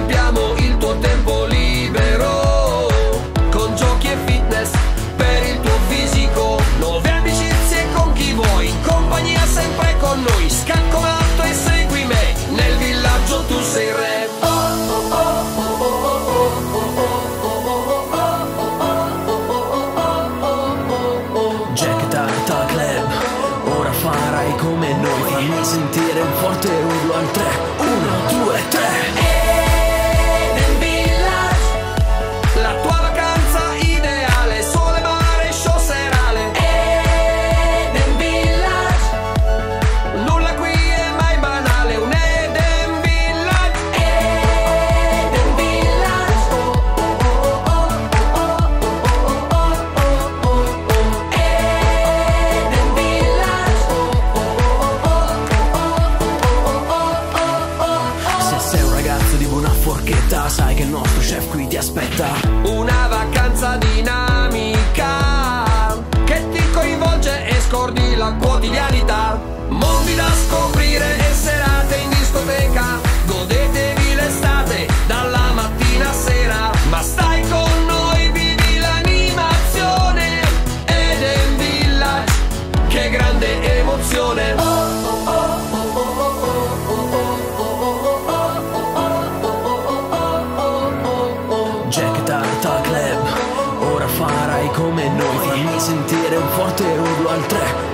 riempiamo il tuo tempo libero con giochi e fitness per il tuo fisico. Nuove amicizie con chi vuoi, compagnia sempre con noi. Scaccolato e segui me, nel villaggio tu sei re. Oh oh oh oh. Farai come noi, fammi sentire un forte urlo al 3, 1, 2, 3. Eden Village, la tua vacanza ideale, sole, mare, show serale. Eden Village, nulla qui è mai banale, un Eden Village. Eden Village, oh oh oh oh oh oh oh oh oh. Sai che il nostro chef qui ti aspetta. Una vacanza dinamica che ti coinvolge e scordi la quotidianità. Mondi da scoprire e serate in discoteca. Godetevi l'estate dalla mattina a sera. Ma stai con noi, vivi l'animazione Eden Village, che grande emozione. Oh oh oh. Club, ora farai come noi, fammi sentire un forte urlo al 3.